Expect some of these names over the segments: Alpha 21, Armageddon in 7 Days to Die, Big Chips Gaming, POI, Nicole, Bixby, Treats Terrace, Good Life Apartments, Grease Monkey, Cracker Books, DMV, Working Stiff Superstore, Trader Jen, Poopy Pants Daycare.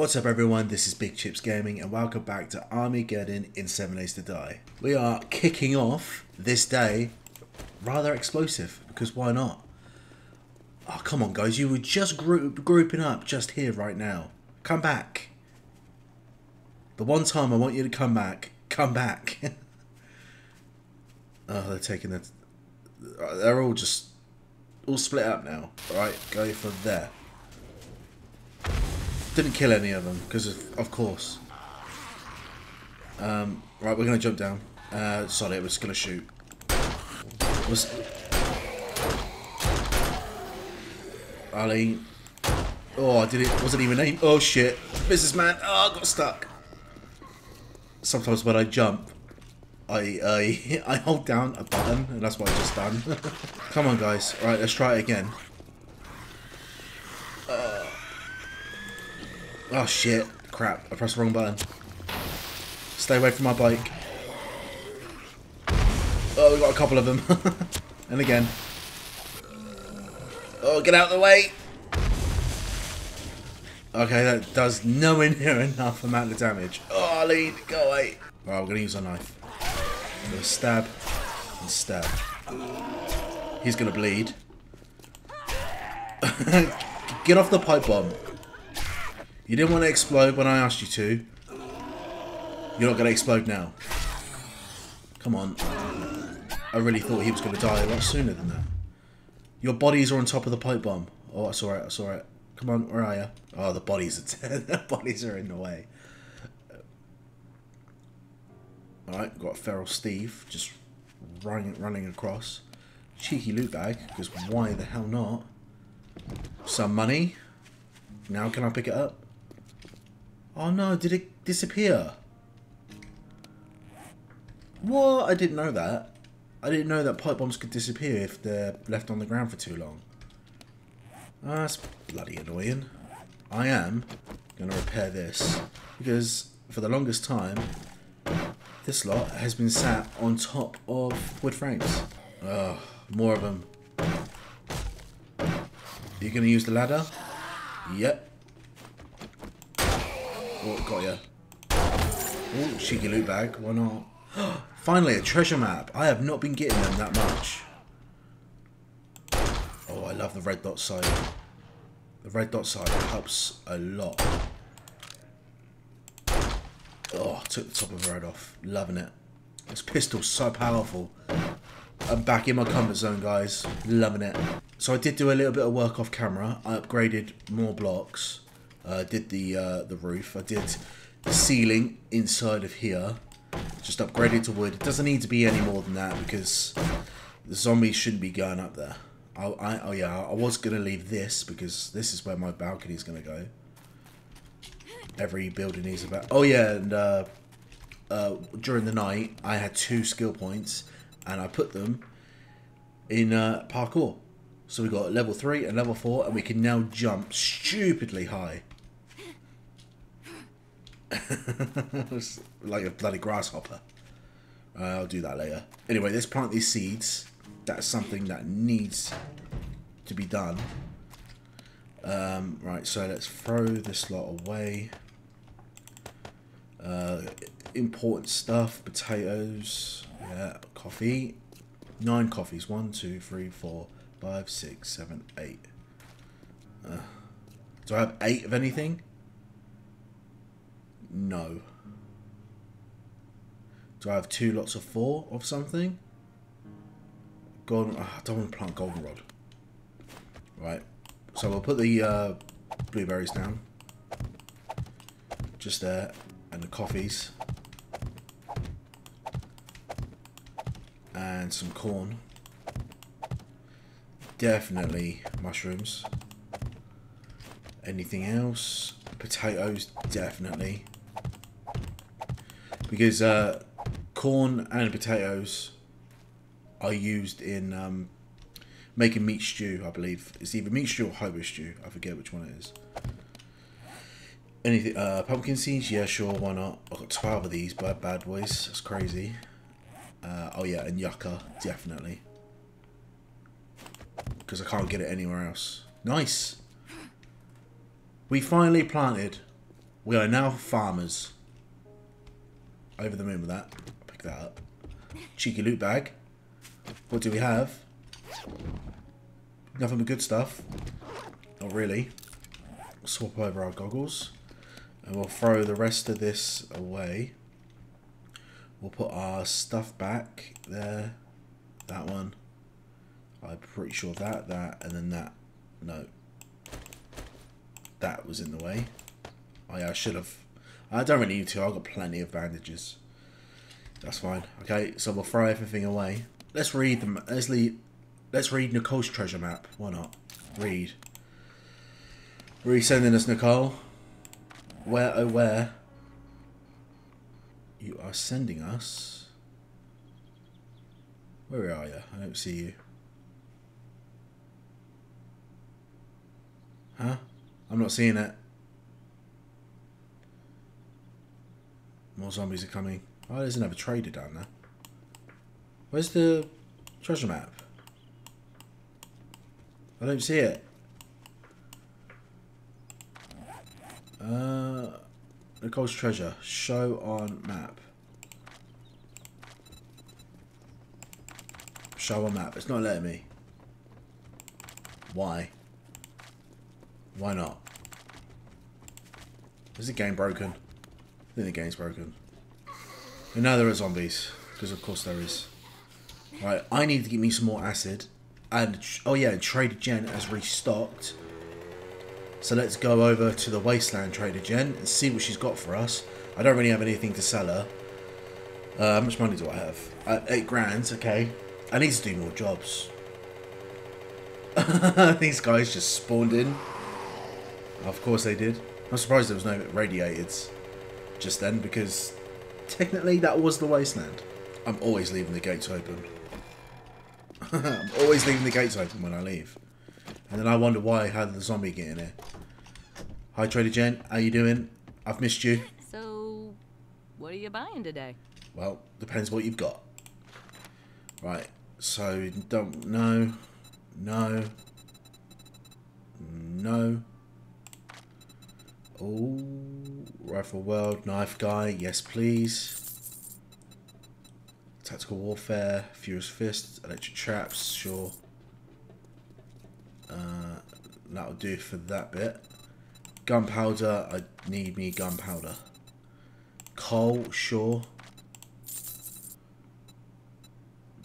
What's up everyone, this is Big Chips Gaming and welcome back to Armageddon in 7 Days to Die. We are kicking off this day rather explosive, because why not? Oh come on guys, you were just grouping up just here right now. Come back. The one time I want you to come back, come back. Oh, they're taking the... They're all just... all split up now. Alright, go for there. Didn't kill any of them, because of course. Right, we're going to jump down. Sorry, we're just going to shoot. Ali. Oh, I did it. Wasn't even aimed. Oh, shit. Businessman. Oh, I got stuck. Sometimes when I jump, I hold down a button, and that's what I just done. Come on, guys. All right, let's try it again. Oh shit, crap, I pressed the wrong button. Stay away from my bike. Oh, we got a couple of them. And again. Oh, get out of the way! Okay, that does nowhere near enough amount of damage. Oh, lead, go away! Alright, we're gonna use our knife. I'm gonna stab and stab. He's gonna bleed. Get off the pipe bomb. You didn't want to explode when I asked you to. You're not going to explode now. Come on. I really thought he was going to die a lot sooner than that. Your bodies are on top of the pipe bomb. Oh, I saw it. I saw it. Come on, where are you? Oh, the bodies are, the bodies are in the way. Alright, got Feral Steve just running across. Cheeky loot bag, because why the hell not? Some money. Now can I pick it up? Oh no, did it disappear? What? I didn't know that. I didn't know that pipe bombs could disappear if they're left on the ground for too long. That's bloody annoying. I am going to repair this, because for the longest time, this lot has been sat on top of wood frames. Ugh, more of them. You're going to use the ladder? Yep. Oh, got ya. Oh, cheeky loot bag. Why not? Finally, a treasure map. I have not been getting them that much. Oh, I love the red dot side. The red dot side helps a lot. Oh, I took the top of the road off. Loving it. This pistol's so powerful. I'm back in my comfort zone, guys. Loving it. So I did do a little bit of work off camera. I upgraded more blocks. Did the roof. I did the ceiling inside of here. Just upgraded to wood. It doesn't need to be any more than that, because the zombies shouldn't be going up there. Oh yeah, I was going to leave this, because this is where my balcony is going to go. Every building needs a balcony. Oh yeah, and during the night, I had 2 skill points. And I put them in parkour. So we got level 3 and level 4, and we can now jump stupidly high. Like a bloody grasshopper. I'll do that later. Anyway, let's plant these seeds. That's something that needs to be done. Right, so let's throw this lot away. Important stuff, potatoes... Yeah, coffee. 9 coffees. 1, 2, 3, 4, 5, 6, 7, 8. Do I have 8 of anything? No. Do I have 2 lots of 4 of something? Golden. I don't want to plant goldenrod. Right. So we'll put the blueberries down. Just there, and the coffees. And some corn. Definitely mushrooms. Anything else? Potatoes, definitely. Because corn and potatoes are used in making meat stew, I believe. It's either meat stew or hobo stew. I forget which one it is. Anything? Pumpkin seeds? Yeah, sure, why not? I've got 12 of these bad boys. That's crazy. Oh yeah, and yucca, definitely. Because I can't get it anywhere else. Nice! We finally planted We are now farmers. Over the moon with that. I'll pick that up. Cheeky loot bag. What do we have? Nothing but good stuff. Not really. We'll swap over our goggles. And we'll throw the rest of this away. We'll put our stuff back there. That one. I'm pretty sure that, and then that. No. That was in the way. Oh yeah, I should have. I don't really need to. I've got plenty of bandages. That's fine. Okay, so we'll throw everything away. Let's read them. Let's read Nicole's treasure map. Why not? Read. Resending us, Nicole. Where, oh where? You are sending us. Where are you? I don't see you. Huh? I'm not seeing it. More zombies are coming. Oh, there's another trader down there. Where's the treasure map? I don't see it. Nicole's treasure. Show on map. Show on map. It's not letting me. Why? Why not? Is the game broken? I think the game's broken. And now there are zombies. Because of course there is. Right, I need to get me some more acid. And, oh yeah, Trader Jen has restocked. So let's go over to the Wasteland Trader Jen and see what she's got for us. I don't really have anything to sell her. How much money do I have? 8 grand, okay. I need to do more jobs. These guys just spawned in. Of course they did. I'm surprised there was no radiated just then, because technically that was the Wasteland. I'm always leaving the gates open. I'm always leaving the gates open when I leave. And then I wonder why, how did the zombie get in here? Hi Trader Jen, how you doing? I've missed you. So, what are you buying today? Well, depends what you've got. Right, so, don't, no, no, no. Oh, Rifle World, Knife Guy, yes please. Tactical Warfare, Furious Fist, Electric Traps, sure. That'll do for that bit. Gunpowder, I need me gunpowder. Coal, sure.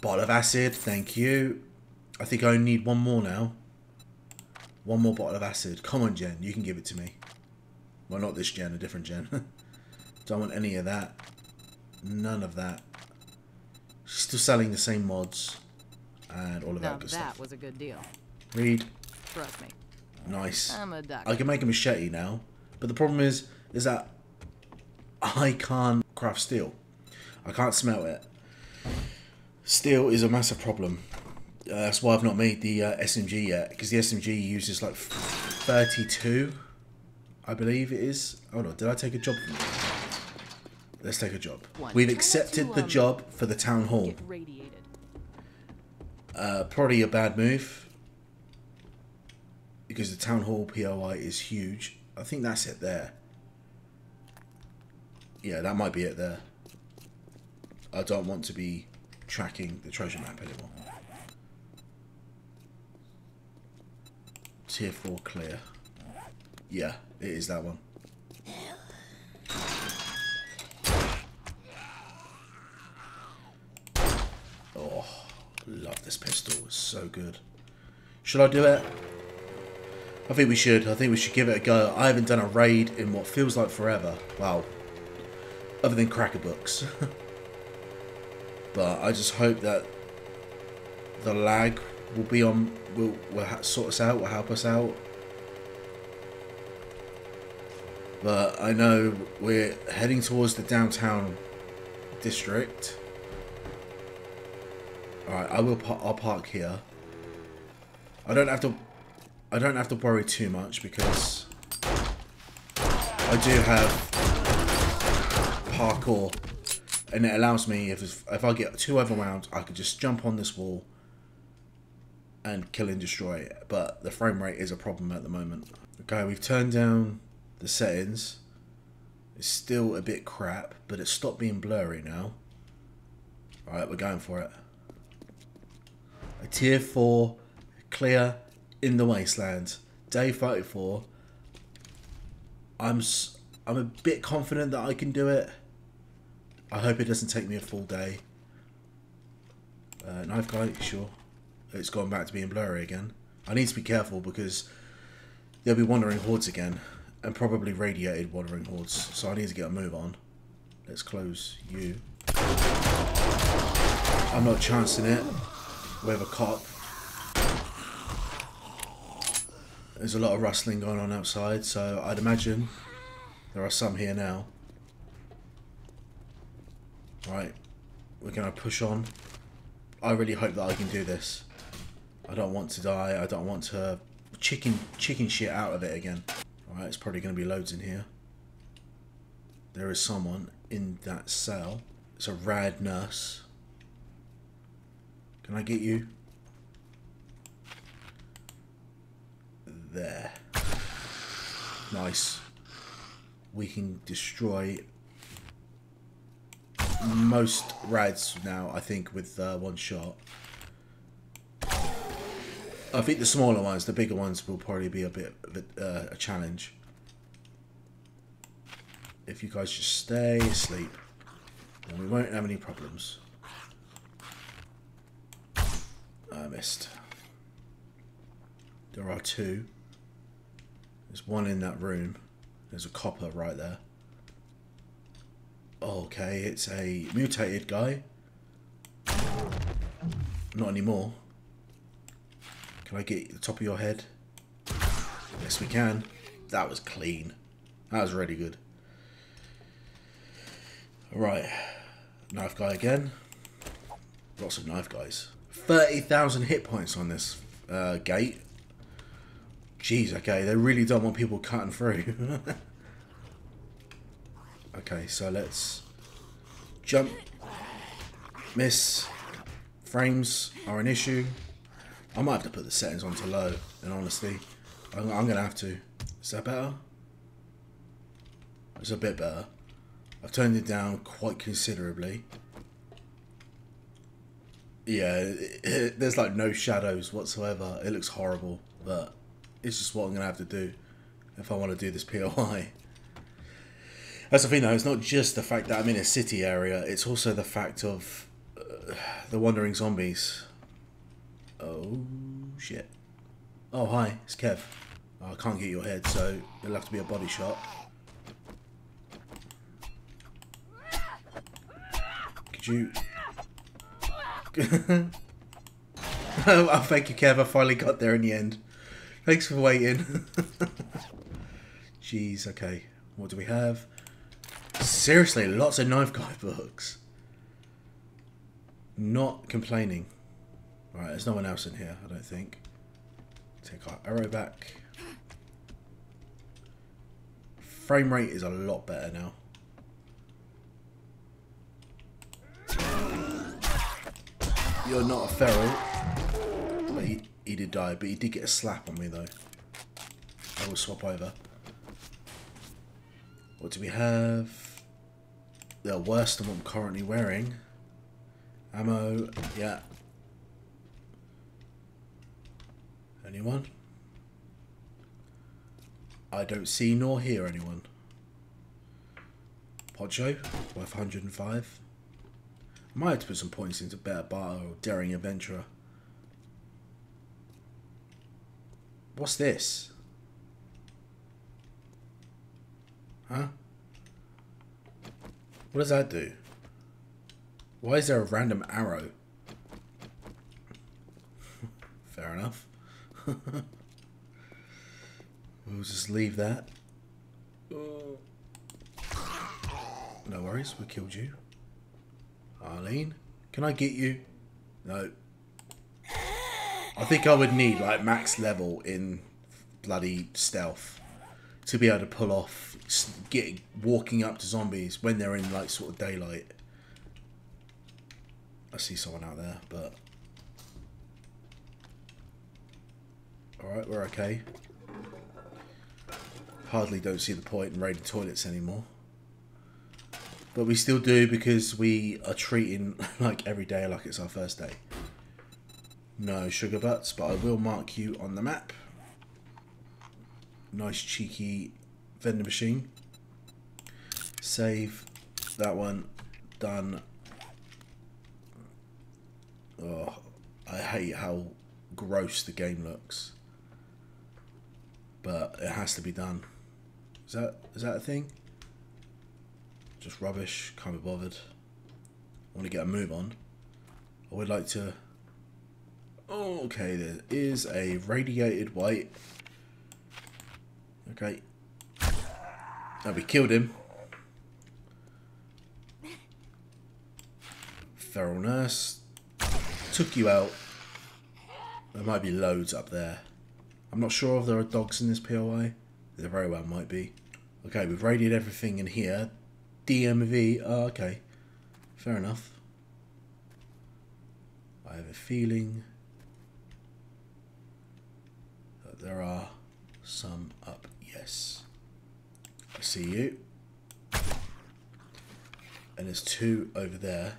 Bottle of acid, thank you. I think I only need one more now. One more bottle of acid. Come on, Jen, you can give it to me. Well, not this Jen, a different Jen. Don't want any of that. None of that. She's still selling the same mods and all of that good stuff. That was a good deal. Read. Trust me. Nice. I'm a doctor. I can make a machete now, but the problem is that I can't craft steel. I can't smelt it. Steel is a massive problem. That's why I've not made the SMG yet, because the SMG uses like 32, I believe it is. Hold on, did I take a job from you? Let's take a job. We've accepted the job for the town hall. Probably a bad move. Because the Town Hall POI is huge. I think that's it there. Yeah, that might be it there. I don't want to be tracking the treasure map anymore. Tier 4 clear. Yeah, it is that one. Oh, love this pistol. It's so good. Should I do it? I think we should. I think we should give it a go. I haven't done a raid in what feels like forever. Wow. Other than Cracker Books. But I just hope that the lag will be on. Will sort us out. Will help us out. But I know we're heading towards the downtown district. All right. I'll park here. I don't have to worry too much because I do have parkour, and it allows me, if I get too overwhelmed, I could just jump on this wall and kill and destroy it. But the frame rate is a problem at the moment. Okay, we've turned down the settings. It's still a bit crap, but it's stopped being blurry now. Alright, we're going for it. A tier 4 clear in the wasteland. Day 34. I'm a bit confident that I can do it. I hope it doesn't take me a full day. Knife guy, sure. It's gone back to being blurry again. I need to be careful because there'll be wandering hordes again. And probably radiated wandering hordes. So I need to get a move on. Let's close you. I'm not chancing it. We have a cop. There's a lot of rustling going on outside. So I'd imagine there are some here now. Right. We're going to push on. I really hope that I can do this. I don't want to die. I don't want to chicken shit out of it again. Alright, it's probably going to be loads in here. There is someone in that cell. It's a rad nurse. Can I get you? There. Nice. We can destroy most rads now, I think, with one shot. I think the smaller ones, the bigger ones will probably be a bit of a challenge. If you guys just stay asleep, then we won't have any problems. I missed. There are two. There's one in that room. There's a copper right there. Okay, it's a mutated guy. Not anymore. Can I get the top of your head? Yes, we can. That was clean. That was really good. Alright. Knife guy again. Lots of knife guys. 30,000 hit points on this gate. Jeez, okay. They really don't want people cutting through. Okay, so let's jump. Miss. Frames are an issue. I might have to put the settings on to low, and honestly, I'm gonna have to. Is that better? It's a bit better. I've turned it down quite considerably. Yeah, there's like no shadows whatsoever. It looks horrible, but it's just what I'm gonna have to do if I want to do this POI. That's the thing though, it's not just the fact that I'm in a city area, it's also the fact of the wandering zombies. Oh, shit. Oh, hi, it's Kev. Oh, I can't get your head, so it'll have to be a body shot. Could you... oh, thank you, Kev. I finally got there in the end. Thanks for waiting. Jeez, okay. What do we have? Seriously, lots of knife guy books. Not complaining. Alright, there's no one else in here, I don't think. Take our arrow back. Frame rate is a lot better now. You're not a feral. But he did die, but he did get a slap on me though. I will swap over. What do we have? They're worse than what I'm currently wearing. Ammo, yeah. Anyone? I don't see nor hear anyone. Pocho, worth 105. Might have to put some points into better bar or daring adventurer. What's this? Huh? What does that do? Why is there a random arrow? Fair enough. We'll just leave that. No worries, we killed you. Arlene, can I get you? No. I think I would need like max level in bloody stealth to be able to pull off walking up to zombies when they're in like sort of daylight. I see someone out there, but alright, we're okay. Hardly don't see the point in raiding toilets anymore. But we still do because we are treating like every day like it's our first day. No sugar butts, but I will mark you on the map. Nice cheeky vending machine. Save that one. Done. Oh, I hate how gross the game looks, but it has to be done. Is that a thing? Just rubbish. Can't be bothered. I want to get a move on. I would like to. Oh, okay. There is a radiated white. Okay. Oh, we killed him. Feral nurse took you out. There might be loads up there. I'm not sure if there are dogs in this POI. There very well might be. Okay, we've raided everything in here. DMV. Oh, okay. Fair enough. I have a feeling that there are some up. Yes. I see you. And there's two over there.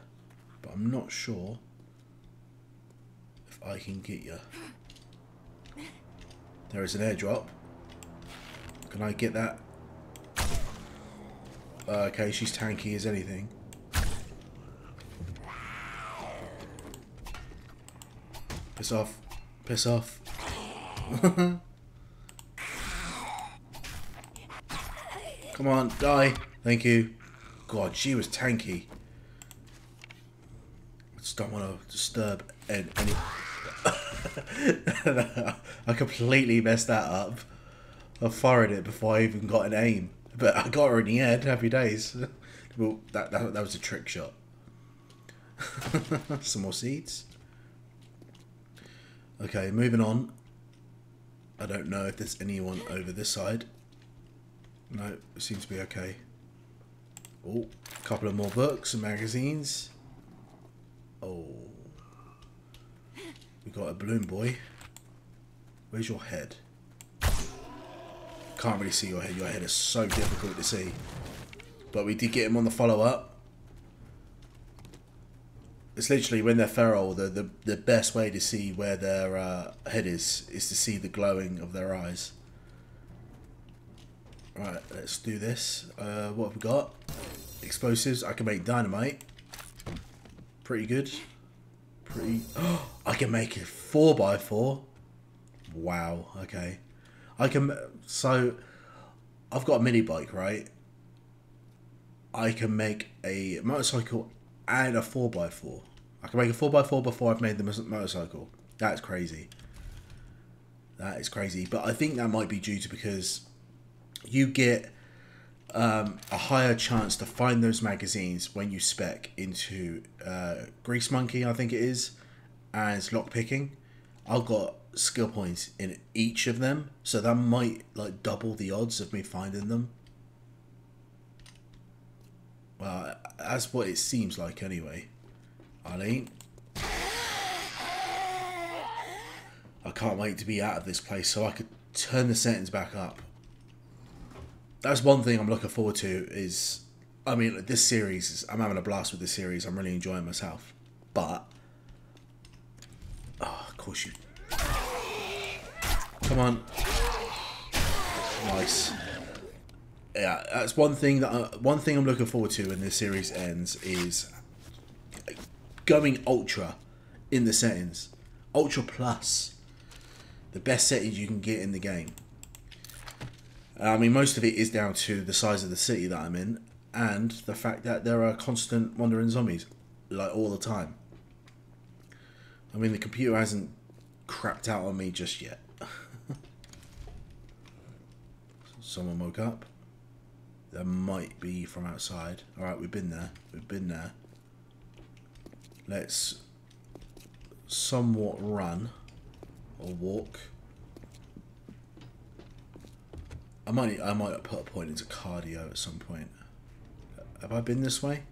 But I'm not sure if I can get you. There is an airdrop. Can I get that? Okay, she's tanky as anything. Piss off. Piss off. Come on, die. Thank you. God, she was tanky. I just don't want to disturb any... I completely messed that up. I fired it before I even got an aim. But I got her in the head. Happy days. Well, that was a trick shot. Some more seeds. Okay, moving on. I don't know if there's anyone over this side. No, it seems to be okay. Oh, a couple of more books and magazines. Oh. We got a balloon boy. Where's your head? Can't really see your head. Your head is so difficult to see. But we did get him on the follow-up. It's literally when they're feral, the best way to see where their head is to see the glowing of their eyes. Right, let's do this. What have we got? Explosives. I can make dynamite. Pretty good. Pretty... Oh, I can make it 4x4. Wow, okay. I can, so I've got a mini bike, right? I can make a motorcycle and a 4x4. I can make a 4x4 before I've made the motorcycle. That's crazy. That is crazy. But I think that might be due to because you get a higher chance to find those magazines when you spec into Grease Monkey, I think it is, as lockpicking. I've got skill points in each of them, so that might like double the odds of me finding them. Well, that's what it seems like anyway. Arlene, I can't wait to be out of this place so I could turn the settings back up. That's one thing I'm looking forward to is, I mean, this series is, I'm having a blast with this series. I'm really enjoying myself, but oh, of course you. Come on. Nice. Yeah, that's one thing that I'm looking forward to when this series ends is going ultra in the settings. Ultra plus. The best settings you can get in the game. I mean, most of it is down to the size of the city that I'm in and the fact that there are constant wandering zombies, like, all the time. I mean, the computer hasn't crapped out on me just yet. Someone woke up. That might be from outside. Alright, we've been there. We've been there. Let's somewhat run or walk. I might put a point into cardio at some point. Have I been this way?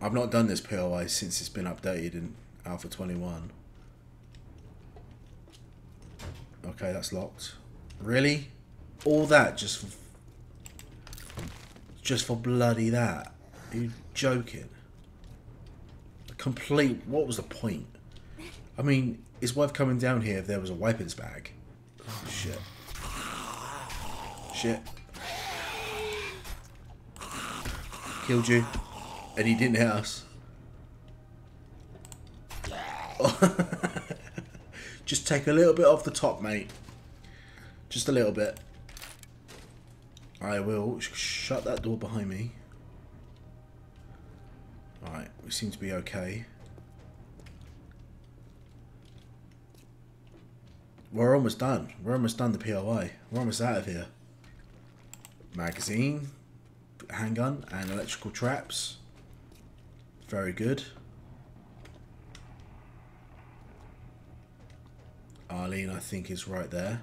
I've not done this POI since it's been updated in Alpha 21. Okay, that's locked. Really? All that just just for bloody that. Are you joking? Complete. What was the point? I mean, it's worth coming down here if there was a wipings bag. Oh, shit. Shit. Killed you. And he didn't hit us. Oh. Just take a little bit off the top, mate. Just a little bit. I will shut that door behind me. Alright, we seem to be okay. We're almost done. We're almost done the POI. We're almost out of here. Magazine, handgun, and electrical traps. Very good. Arlene, I think, is right there.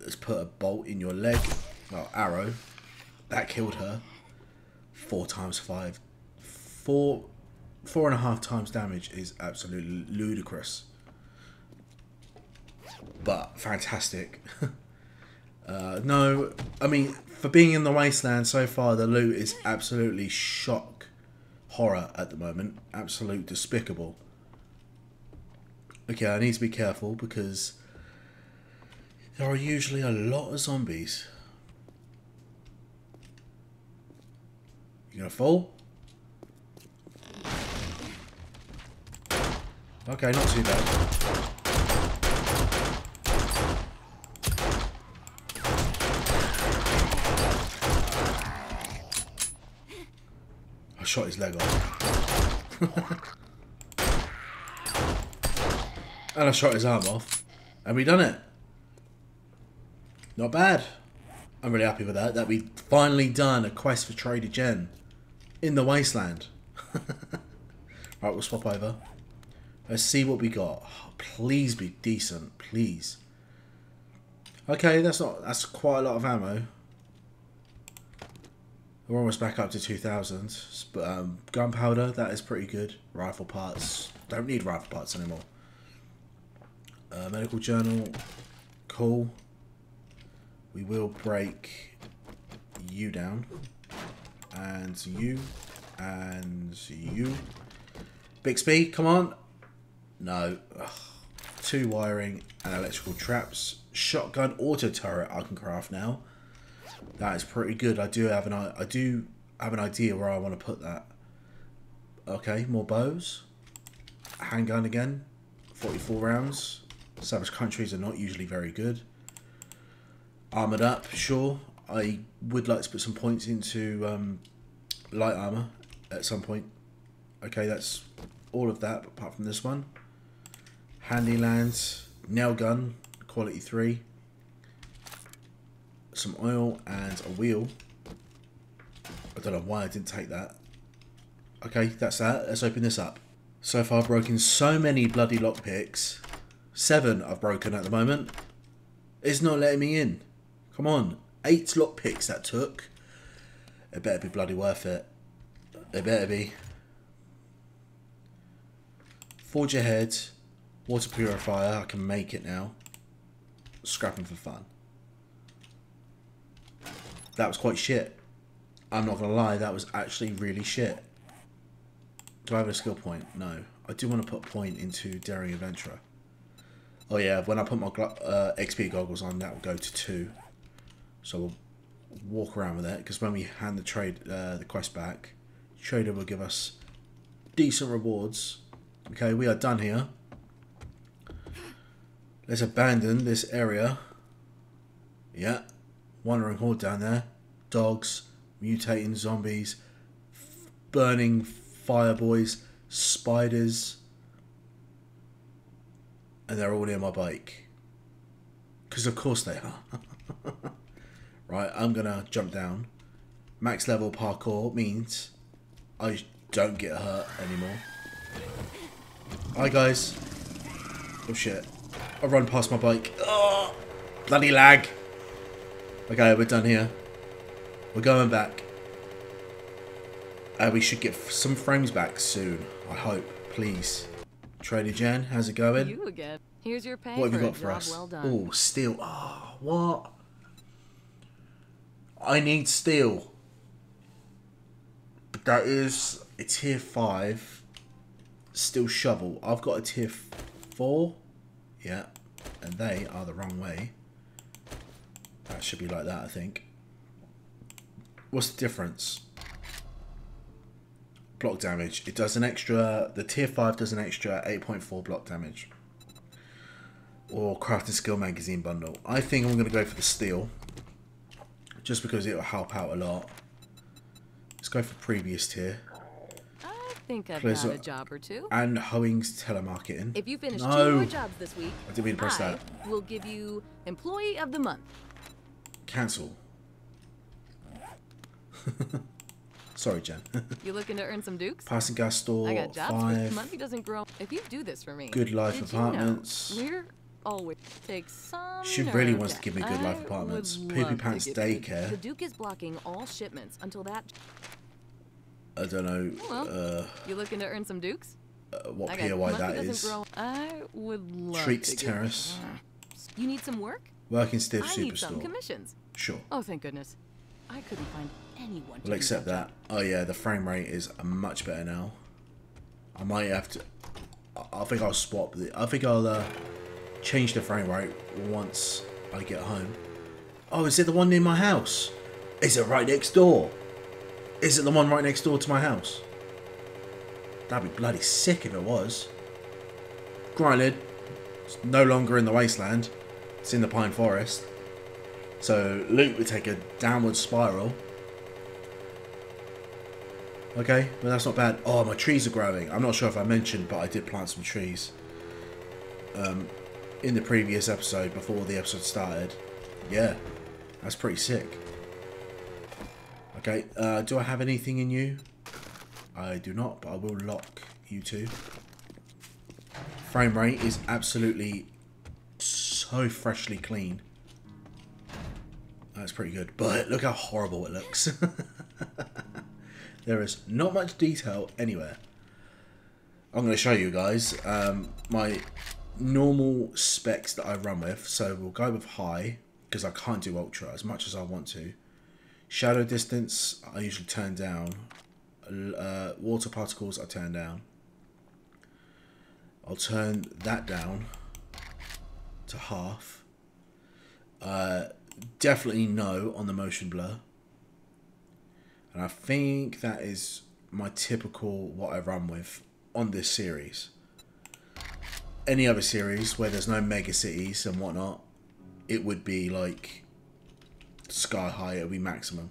Let's put a bolt in your leg. Well, arrow. That killed her. 4 times 5. Four and a half times damage is absolutely ludicrous. But fantastic. No, I mean, for being in the wasteland so far, the loot is absolutely shock horror at the moment. Absolute despicable. Okay, I need to be careful because there are usually a lot of zombies. You gonna fall? Okay, not too bad. I shot his leg off. And I shot his arm off. And we done it. Not bad. I'm really happy with that. That we finally done a quest for Trader Jen in the wasteland. Right, we'll swap over. Let's see what we got. Oh, please be decent, please. Okay, that's quite a lot of ammo. We're almost back up to 2,000. Gunpowder, that is pretty good. Rifle parts, don't need rifle parts anymore. Medical journal, cool. We will break you down, and you, and you. Bixby, come on. No. Ugh. 2 wiring and electrical traps. Shotgun auto turret I can craft now. That is pretty good. I do have an idea where I want to put that. Okay, more bows. Handgun again. 44 rounds. Savage countries are not usually very good. Armoured up, sure. I would like to put some points into light armour at some point. Okay, that's all of that apart from this one. Handy lands, nail gun, quality 3, some oil and a wheel. I don't know why I didn't take that. Okay, that's that. Let's open this up. So far I've broken so many bloody lockpicks. 7 I've broken at the moment. It's not letting me in. Come on. 8 lockpicks that took. It better be bloody worth it. It better be. Forge ahead. Water purifier. I can make it now. Scrapping for fun. That was quite shit. I'm not going to lie. That was actually really shit. Do I have a skill point? No. I do want to put a point into Daring Adventurer. Oh yeah, when I put my XP goggles on, that will go to 2. So we'll walk around with it. Because when we hand the quest back, Trader will give us decent rewards. Okay, we are done here. Let's abandon this area. Yeah. Wandering horde down there. Dogs. Mutating zombies. Burning fireboys. Spiders. And they're all near my bike. Because of course they are. Right, I'm going to jump down. Max level parkour means I don't get hurt anymore. Hi guys. Oh shit. I run past my bike. Oh, bloody lag. Okay, we're done here. We're going back. We should get some frames back soon. I hope. Please. Trader Jen, how's it going? You again. Here's your pay. What have you got for us? Well, oh, steel. Oh, what? I need steel. That is a tier 5 steel shovel. I've got a tier 4. Yeah. And they are the wrong way. That should be like that, I think. What's the difference? Block damage. It does an extra... The tier 5 does an extra 8.4 block damage. Or Crafting Skill Magazine Bundle. I think I'm going to go for the steel. Just because it will help out a lot. Let's go for previous tier. I think I've got a job or two. And Hoeing's telemarketing. If you finish two more jobs this week, I didn't mean to press that. We'll give you Employee of the Month. Cancel. Sorry, Jen. You looking to earn some dukes? Passing gas store. I got jobs. 5. Money doesn't grow. If you do this for me. Good Life Apartments. You know, we're always take some. She really wants to give me Good Life Apartments. Poopy Pants Daycare. The Duke is blocking all shipments until that. I don't know. Well, you looking to earn some dukes? What POI that is? I would love. Treats Terrace. You need some work? Working Stiff Superstore. I need some commissions. Sure. Oh, thank goodness. I couldn't find anyone. We'll accept that. Oh yeah, the frame rate is much better now. I might have to. I think I'll swap the. I think I'll change the frame rate once I get home. Oh, is it the one near my house? Is it right next door? Is it the one right next door to my house? That'd be bloody sick if it was. Granted, it's no longer in the wasteland. It's in the pine forest. So Luke would take a downward spiral. Okay, but that's not bad. Oh, my trees are growing. I'm not sure if I mentioned, but I did plant some trees in the previous episode before the episode started. Yeah, that's pretty sick. Okay, do I have anything in you? I do not, but I will lock you two. Frame rate is absolutely so freshly clean. That's pretty good, but look how horrible it looks. There is not much detail anywhere. I'm going to show you guys my normal specs that I run with. So we'll go with high, because I can't do ultra as much as I want to. Shadow distance, I usually turn down. Water particles, I turn down. I'll turn that down to half. Definitely no on the motion blur, and I think that is my typical what I run with on this series. Any other series where there's no mega cities and whatnot, it would be like sky high. It would be maximum.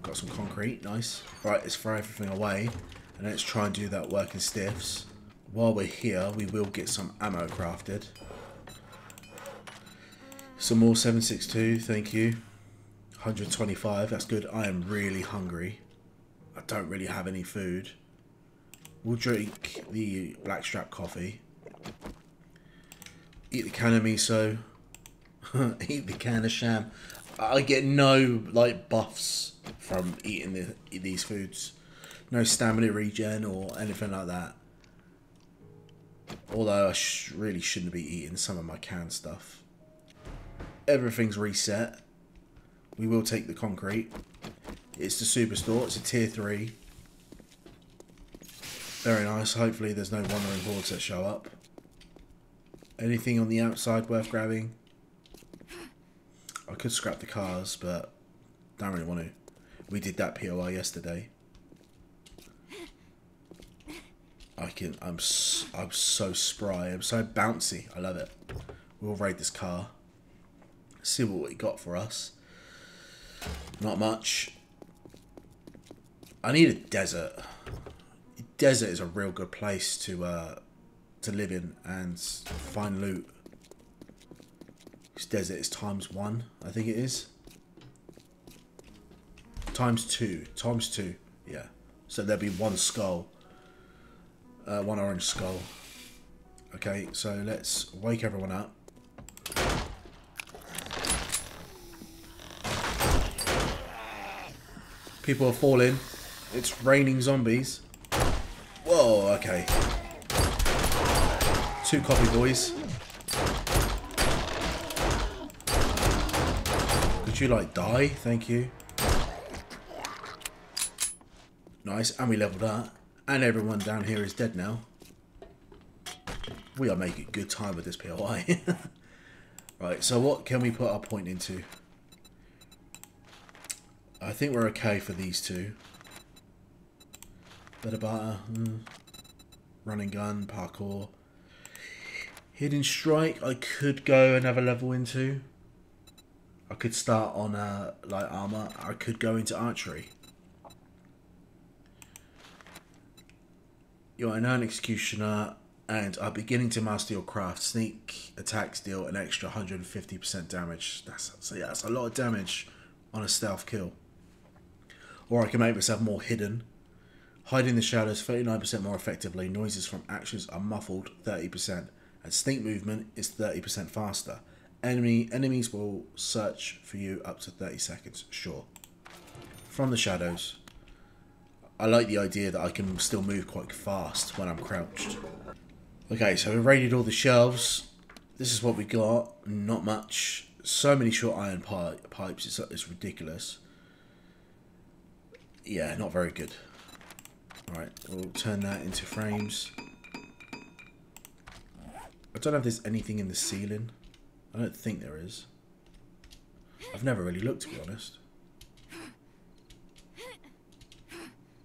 Got some concrete, nice. Right, let's throw everything away and let's try and do that working stiffs. While we're here, we will get some ammo crafted. Some more 762, thank you. 125, that's good. I am really hungry. I don't really have any food. We'll drink the blackstrap coffee. Eat the can of miso. Eat the can of sham. I get no like buffs from eating these foods. No stamina regen or anything like that. Although I really shouldn't be eating some of my canned stuff. Everything's reset. We will take the concrete. It's the superstore. It's a tier 3. Very nice. Hopefully there's no wandering hordes that show up. Anything on the outside worth grabbing? I could scrap the cars, but don't really want to. We did that POI yesterday. I'm so spry. I'm so bouncy. I love it. We'll raid this car. See what it got for us. Not much. I need a desert. Desert is a real good place to live in and find loot. This desert is ×1, I think it is. Times 2, yeah. So there'll be one skull, one orange skull. Okay, so let's wake everyone up. People are falling. It's raining zombies. Whoa, okay. 2 copy, boys. Could you, like, die? Thank you. Nice, and we leveled up. And everyone down here is dead now. We are making good time with this POI. Right, so what can we put our point into? I think we're okay for these two. Bit of butter. Running gun, parkour. Hidden strike, I could go another level into. I could start on light armor. I could go into archery. You're an iron executioner and are beginning to master your craft. Sneak attacks deal an extra 150% damage. That's a lot of damage on a stealth kill. Or I can make myself more hidden. Hide in the shadows 39% more effectively. Noises from actions are muffled 30%. And sneak movement is 30% faster. Enemies will search for you up to 30 seconds. Sure. From the shadows. I like the idea that I can still move quite fast when I'm crouched. Okay, so we raided all the shelves. This is what we got. Not much. So many short iron pipes. It's ridiculous. Yeah, not very good. Alright, we'll turn that into frames. I don't know if there's anything in the ceiling. I don't think there is. I've never really looked, to be honest.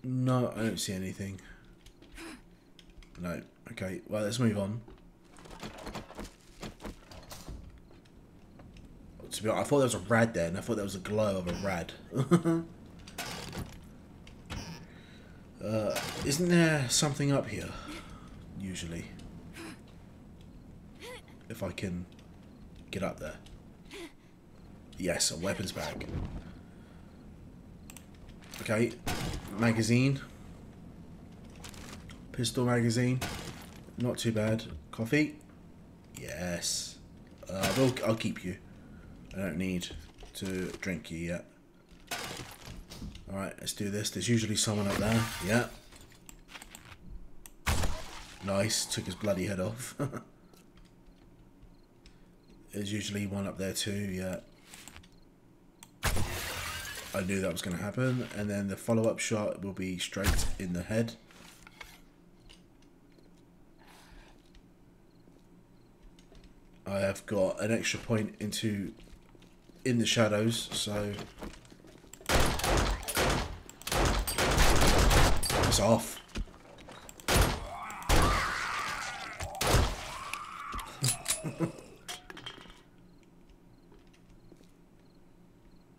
No, I don't see anything. No. Okay, well, let's move on. To be honest, I thought there was a rad there, and I thought there was a glow of a rad. Isn't there something up here? Usually. If I can get up there. Yes, a weapons bag. Okay. Magazine. Pistol magazine. Not too bad. Coffee. Yes. I'll keep you. I don't need to drink you yet. Alright, let's do this. There's usually someone up there. Yeah. Nice. Took his bloody head off. There's usually one up there too. Yeah. I knew that was going to happen. And then the follow-up shot will be straight in the head. I have got an extra point into in the shadows, so... off.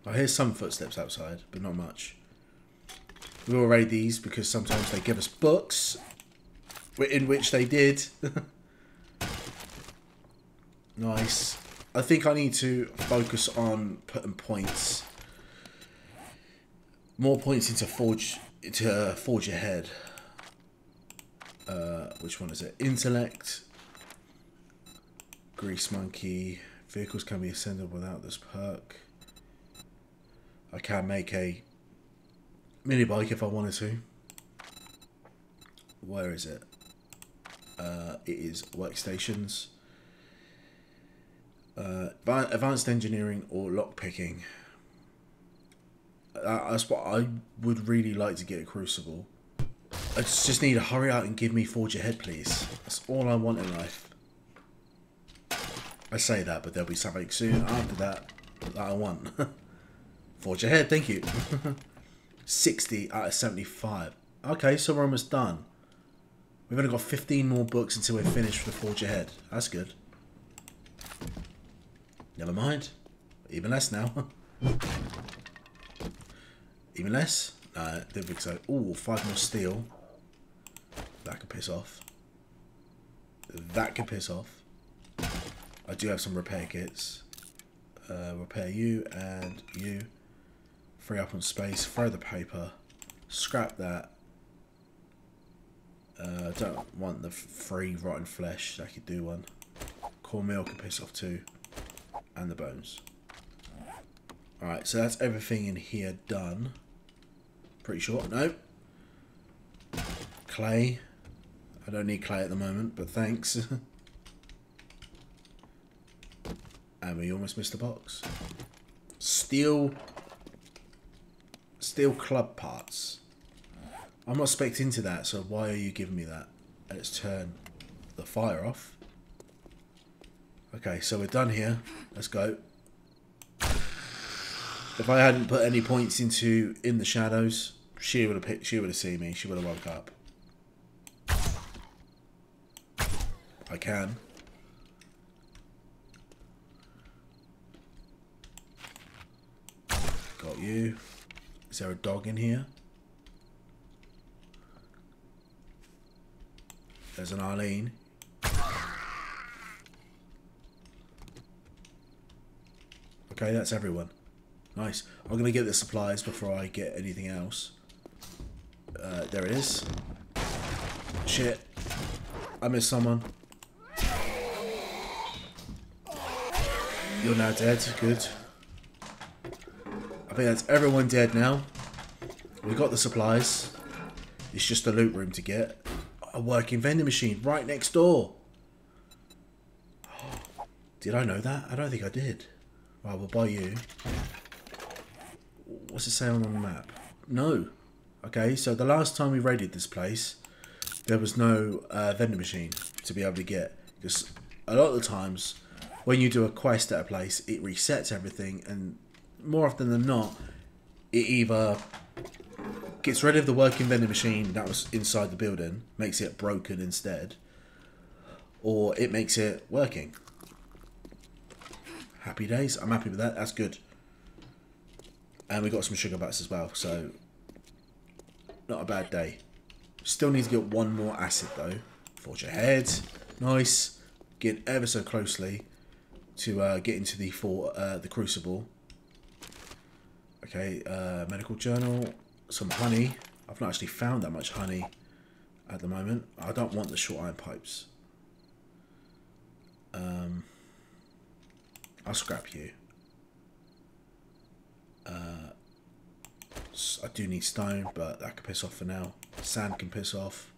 I hear some footsteps outside, but not much. We will raid these because sometimes they give us books, in which they did. Nice. I think I need to focus on putting points. More points into Forge Ahead. Which one is it? Intellect. Grease Monkey. Vehicles can be ascended without this perk. I can make a mini bike if I wanted to. Where is it? It is workstations. Advanced engineering or lockpicking. That's what I would really like to get a crucible. I just need to hurry out and give me Forge Ahead, please. That's all I want in life. I say that, but there'll be something soon after that that I want. Forge Ahead, thank you. 60 out of 75. Okay, so we're almost done. We've only got 15 more books until we're finished with Forge Ahead. That's good. Never mind. Even less now. Even less? No, didn't think so. Ooh, 5 more steel. That could piss off. That could piss off. I do have some repair kits. Repair you and you. Free up on space. Throw the paper. Scrap that. Don't want the free rotten flesh. That could do one. Cornmeal could piss off too. And the bones. Alright, so that's everything in here done. Pretty sure. No. Clay. I don't need clay at the moment, but thanks. And we almost missed the box. Steel club parts. I'm not specced into that, so why are you giving me that? Let's turn the fire off. Okay, so we're done here. Let's go. If I hadn't put any points into In the Shadows, she would have seen me. She would have woke up. I can. Got you. Is there a dog in here? There's an Arlene. Okay, that's everyone. Nice. I'm going to get the supplies before I get anything else. There it is. Shit. I missed someone. You're now dead. Good. I think that's everyone dead now. We got the supplies. It's just a loot room to get. A working vending machine right next door. Oh, did I know that? I don't think I did. Right, we'll buy you. What's it say on the map? No. Okay, so the last time we raided this place, there was no vending machine to be able to get. Because a lot of the times, when you do a quest at a place, it resets everything. And more often than not, it either gets rid of the working vending machine that was inside the building, makes it broken instead, or it makes it working. Happy days. I'm happy with that. That's good. And we got some sugar butts as well, so not a bad day. Still need to get one more acid though. Forge ahead. Nice. Get ever so closely to get into the crucible. Okay, medical journal. Some honey. I've not actually found that much honey at the moment. I don't want the short iron pipes. I'll scrap you. I do need stone, but that can piss off for now. Sand can piss off.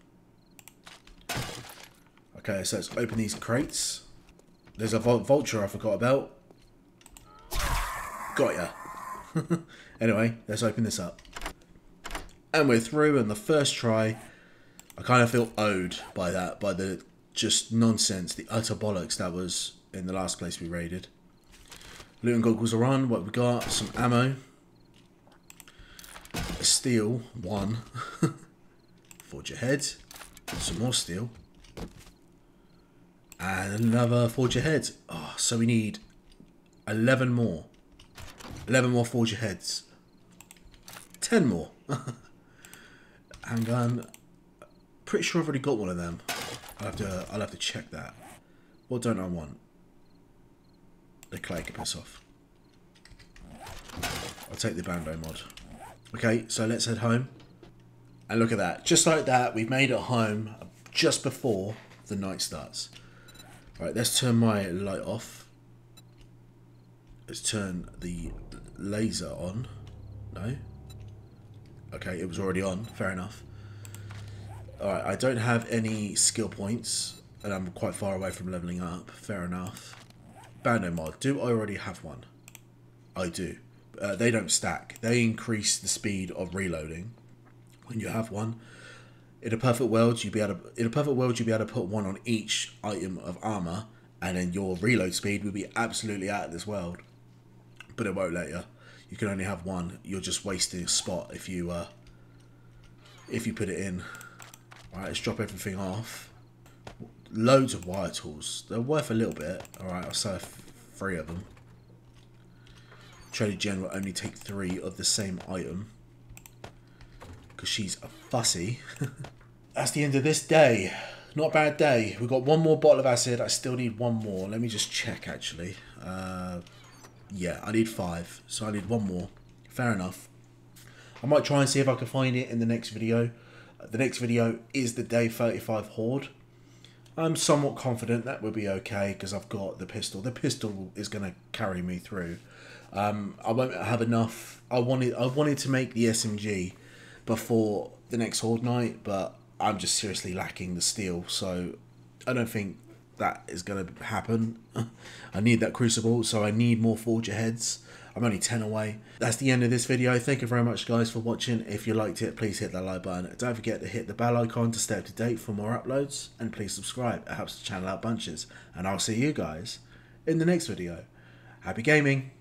Okay, so let's open these crates. There's a vulture I forgot about. Got ya. Anyway, let's open this up. And we're through on the first try. I kind of feel owed by that, by the just nonsense, the utter bollocks that was in the last place we raided. Loot and goggles are on. What have we got? Some ammo. Steel, one. Forge ahead. Some more steel. And another forge ahead. Oh, so we need 11 more. 11 more forge aheads. 10 more. Handgun. Pretty sure I've already got one of them. I'll have to check that. What don't I want? The clay can piss off. I'll take the bando mod. Okay, so let's head home. And look at that. Just like that, we've made it home just before the night starts. Right, let's turn my light off. Let's turn the laser on. No? Okay, it was already on. Fair enough. Alright, I don't have any skill points. And I'm quite far away from leveling up. Fair enough. Bando mod. Do I already have one? I do. They don't stack. They increase the speed of reloading when you have one. In a perfect world, you'd be able to put one on each item of armor, and then your reload speed would be absolutely out of this world. But it won't let you. You can only have one. You're just wasting a spot if you put it in. All right, let's drop everything off. Loads of wire tools. They're worth a little bit. All right, I'll sell 3 of them. Trader Jen will only take 3 of the same item because she's a fussy. That's the end of this day. Not a bad day. We've got one more bottle of acid. I still need one more. Let me just check actually. Yeah, I need 5, so I need one more. Fair enough. I might try and see if I can find it in the next video. The next video is the day 35 horde. I'm somewhat confident that will be okay because I've got the pistol. The pistol is going to carry me through. I won't have enough. I wanted to make the SMG before the next horde night, but I'm just seriously lacking the steel, so I don't think that is going to happen. I need that crucible, so I need more forger heads. I'm only 10 away. That's the end of this video. Thank you very much guys for watching. If you liked it, please hit that like button. Don't forget to hit the bell icon to stay up to date for more uploads, and please subscribe. It helps the channel out bunches, and I'll see you guys in the next video. Happy gaming.